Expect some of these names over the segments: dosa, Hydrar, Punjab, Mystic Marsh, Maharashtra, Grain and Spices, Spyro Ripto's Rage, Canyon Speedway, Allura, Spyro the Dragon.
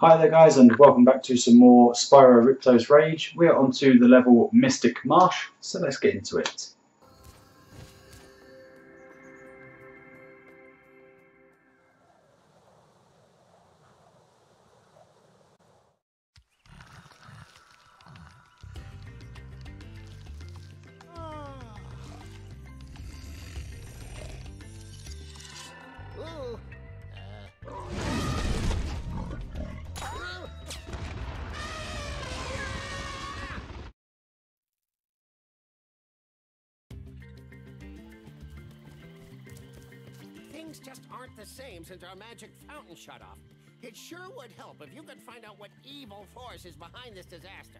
Hi there guys, and welcome back to some more Spyro Ripto's Rage. We are onto the level Mystic Marsh, so let's get into it. Things just aren't the same since our magic fountain shut off. It sure would help if you could find out what evil force is behind this disaster.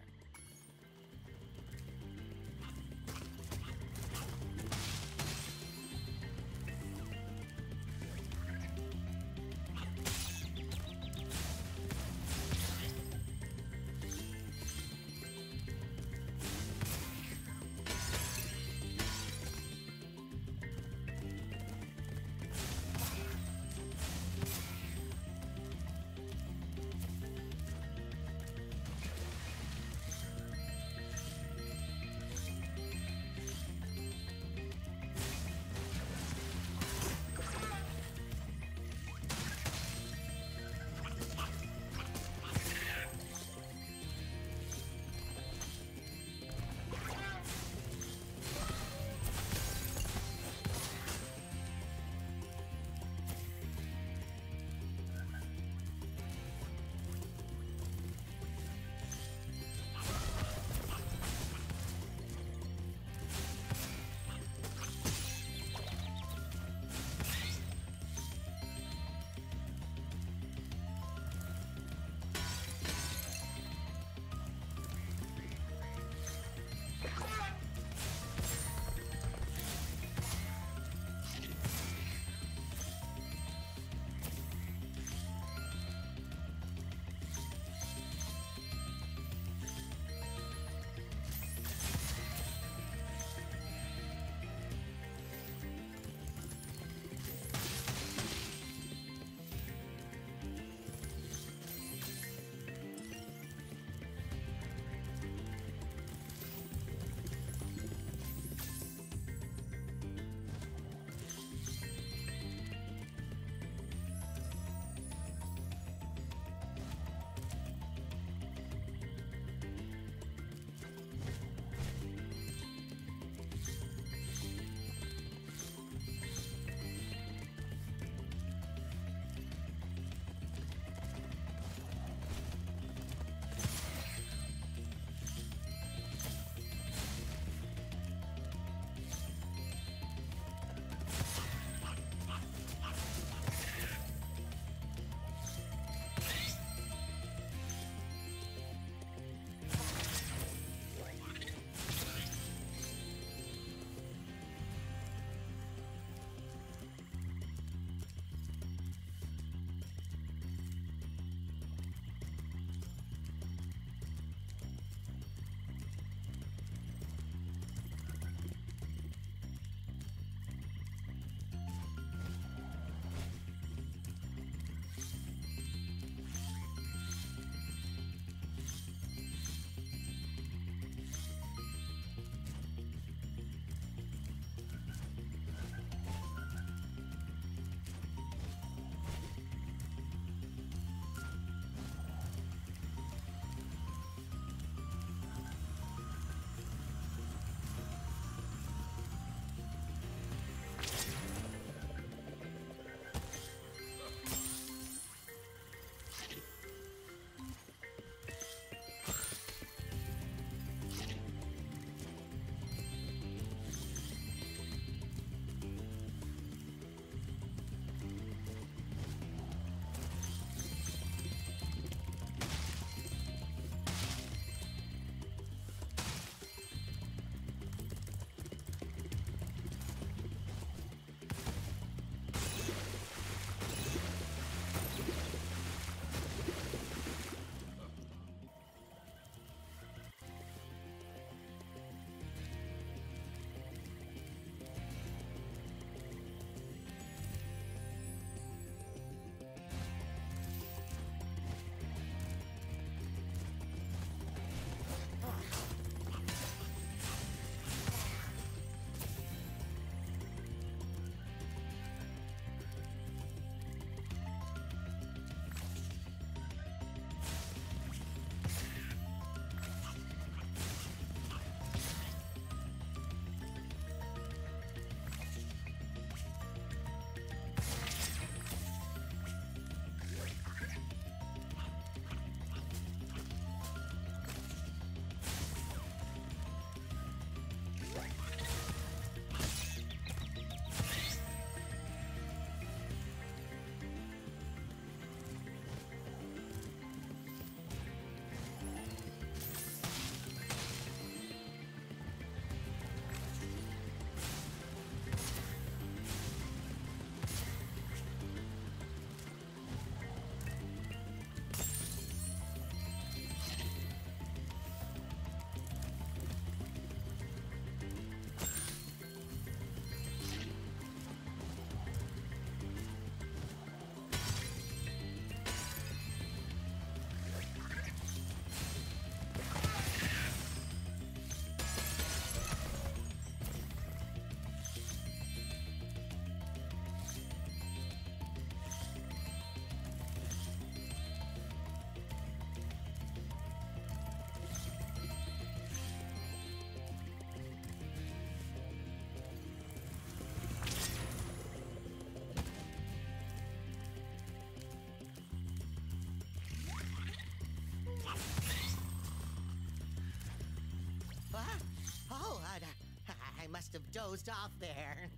dozed off there.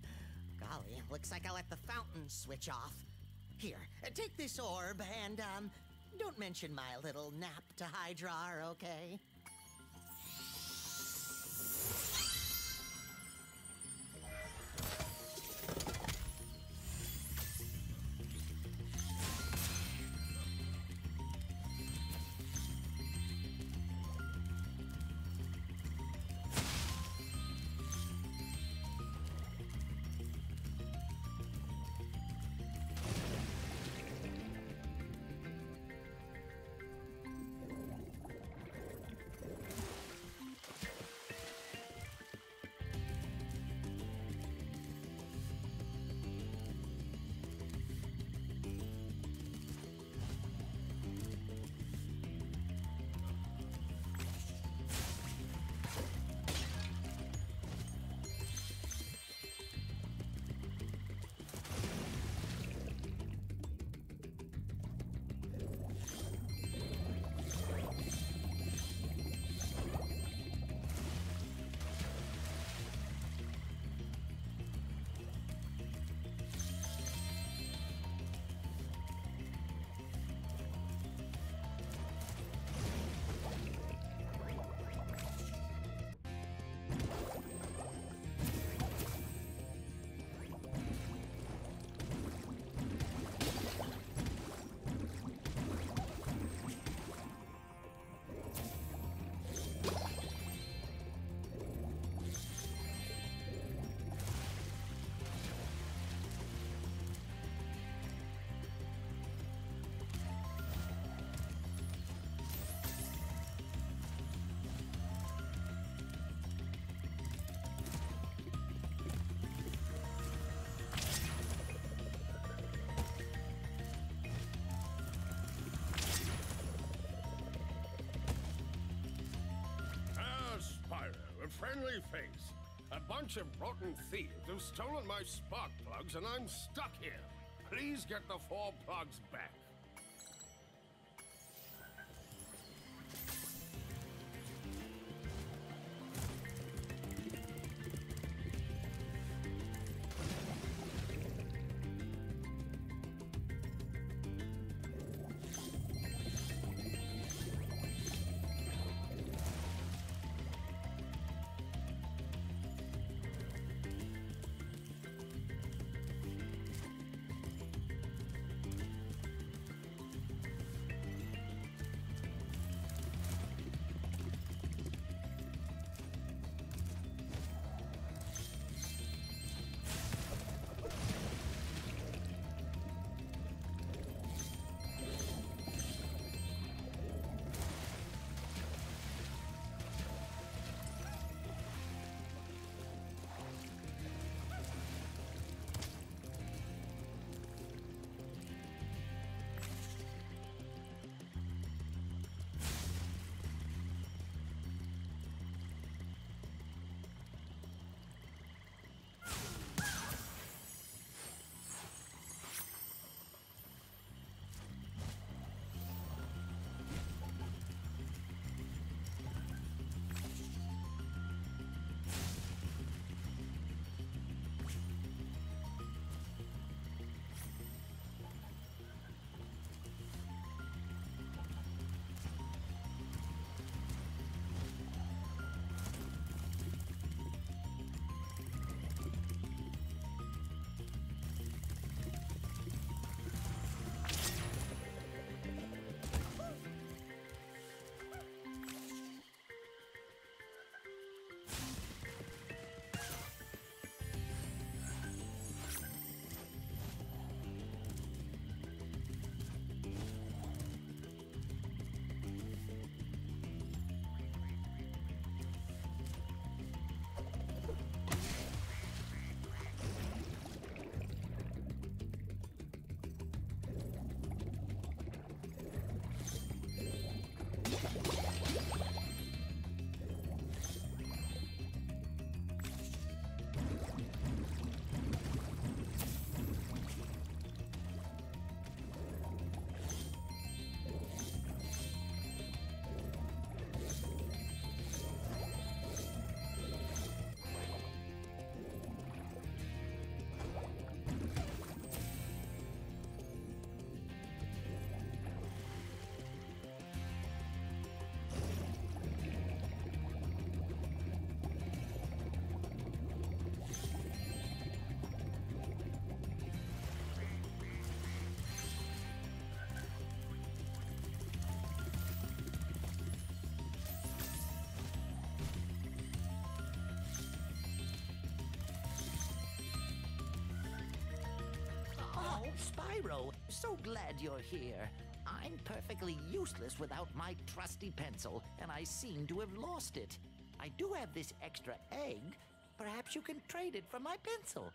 Golly, looks like I let the fountain switch off. Here, take this orb and, don't mention my little nap to Hydrar, okay? Friendly face. A bunch of rotten thieves have stolen my spark plugs and I'm stuck here. Please get the 4 plugs back. Spyro, so glad you're here. I'm perfectly useless without my trusty pencil, and I seem to have lost it. I do have this extra egg. Perhaps you can trade it for my pencil.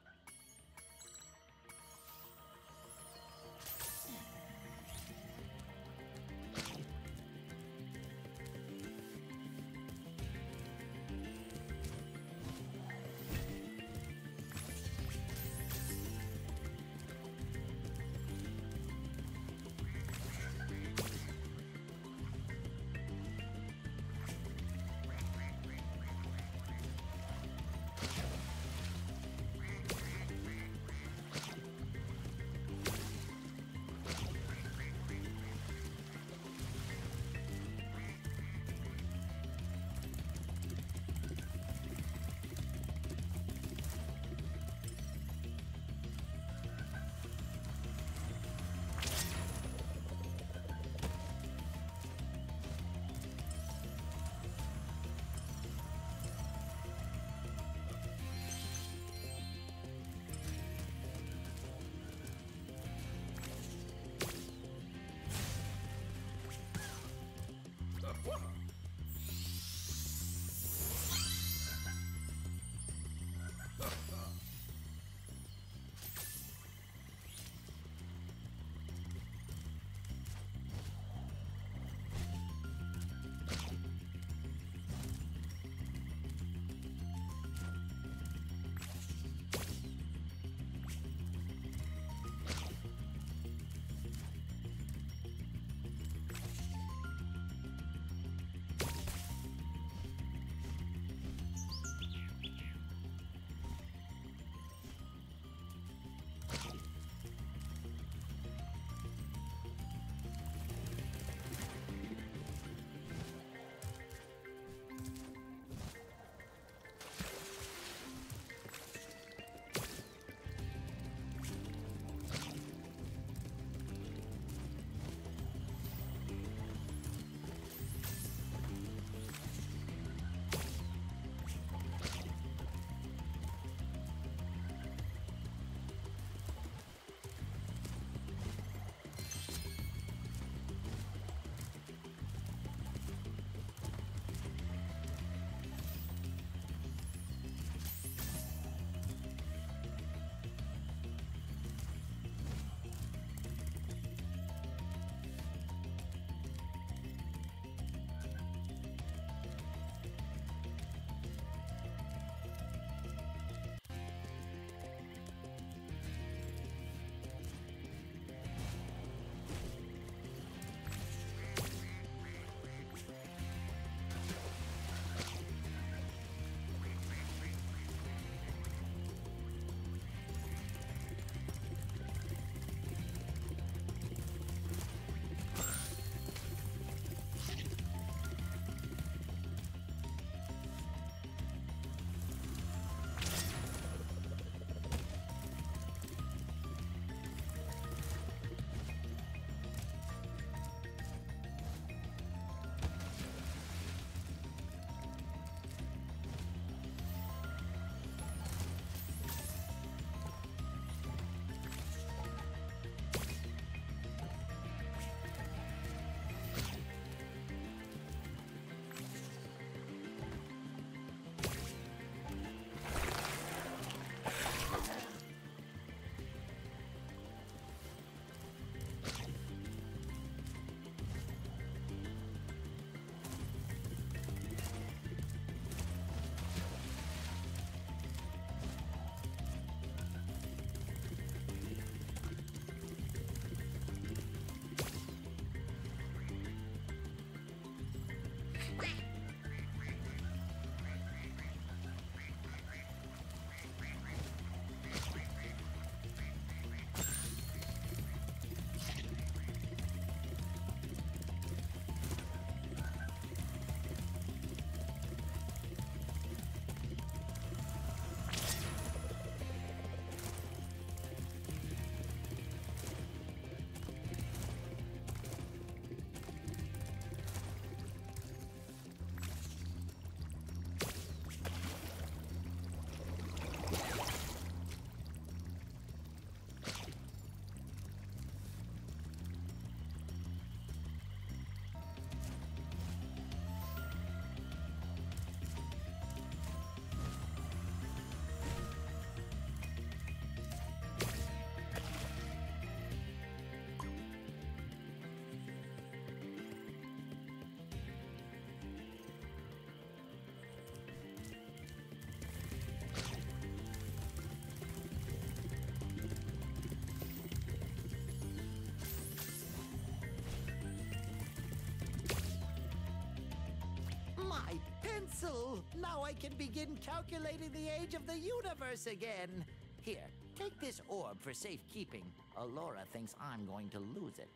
Axel! Now I can begin calculating the age of the universe again. Here, take this orb for safekeeping. Allura thinks I'm going to lose it.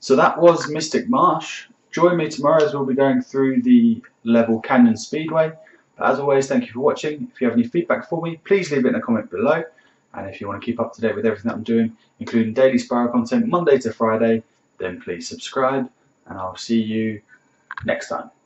So that was Mystic Marsh. Join me tomorrow as we'll be going through the level Canyon Speedway. But as always, thank you for watching. If you have any feedback for me, please leave it in a comment below. And if you want to keep up to date with everything that I'm doing, including daily Spyro content Monday to Friday, then please subscribe. And I'll see you next time.